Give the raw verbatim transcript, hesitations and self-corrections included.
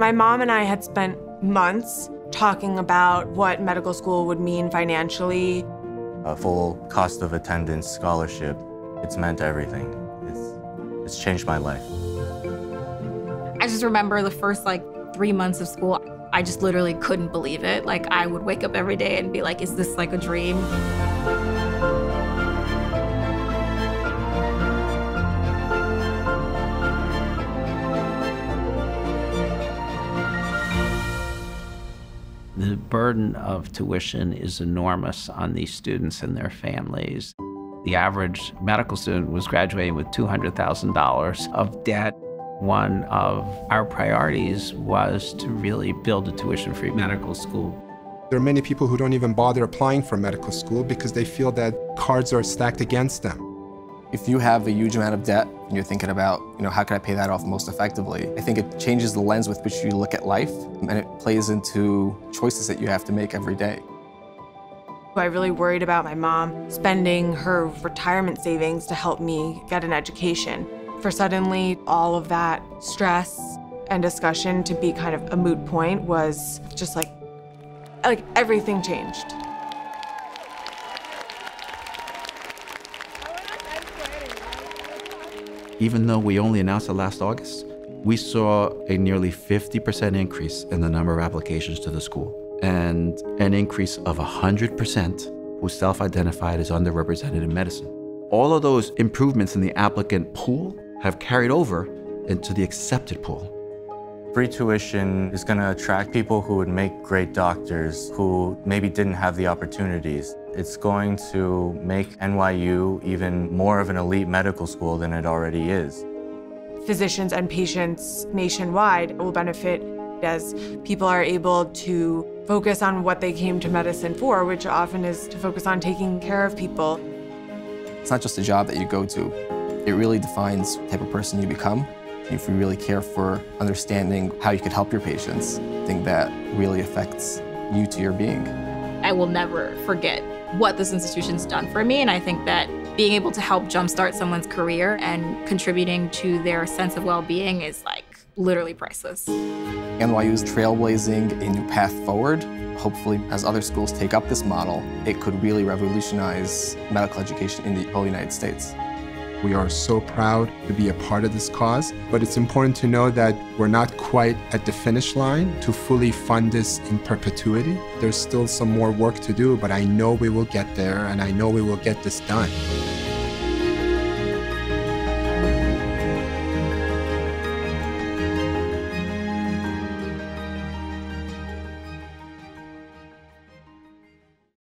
My mom and I had spent months talking about what medical school would mean financially. A full cost of attendance scholarship, it's meant everything. It's, it's changed my life. I just remember the first like three months of school, I just literally couldn't believe it. Like I would wake up every day and be like, is this like a dream? The burden of tuition is enormous on these students and their families. The average medical student was graduating with two hundred thousand dollars of debt. One of our priorities was to really build a tuition-free medical school. There are many people who don't even bother applying for medical school because they feel that cards are stacked against them. If you have a huge amount of debt and you're thinking about, you know, how can I pay that off most effectively, I think it changes the lens with which you look at life, and it plays into choices that you have to make every day. I really worried about my mom spending her retirement savings to help me get an education. For suddenly all of that stress and discussion to be kind of a moot point was just like, like everything changed. Even though we only announced it last August, we saw a nearly fifty percent increase in the number of applications to the school, and an increase of one hundred percent who self-identified as underrepresented in medicine. All of those improvements in the applicant pool have carried over into the accepted pool. Free tuition is gonna attract people who would make great doctors, who maybe didn't have the opportunities. It's going to make N Y U even more of an elite medical school than it already is. Physicians and patients nationwide will benefit as people are able to focus on what they came to medicine for, which often is to focus on taking care of people. It's not just a job that you go to. It really defines the type of person you become. If you really care for understanding how you could help your patients, I think that really affects you to your being. I will never forget what this institution's done for me, and I think that being able to help jumpstart someone's career and contributing to their sense of well-being is like literally priceless. N Y U is trailblazing a new path forward. Hopefully, as other schools take up this model, it could really revolutionize medical education in the whole United States. We are so proud to be a part of this cause, but it's important to know that we're not quite at the finish line to fully fund this in perpetuity. There's still some more work to do, but I know we will get there, and I know we will get this done.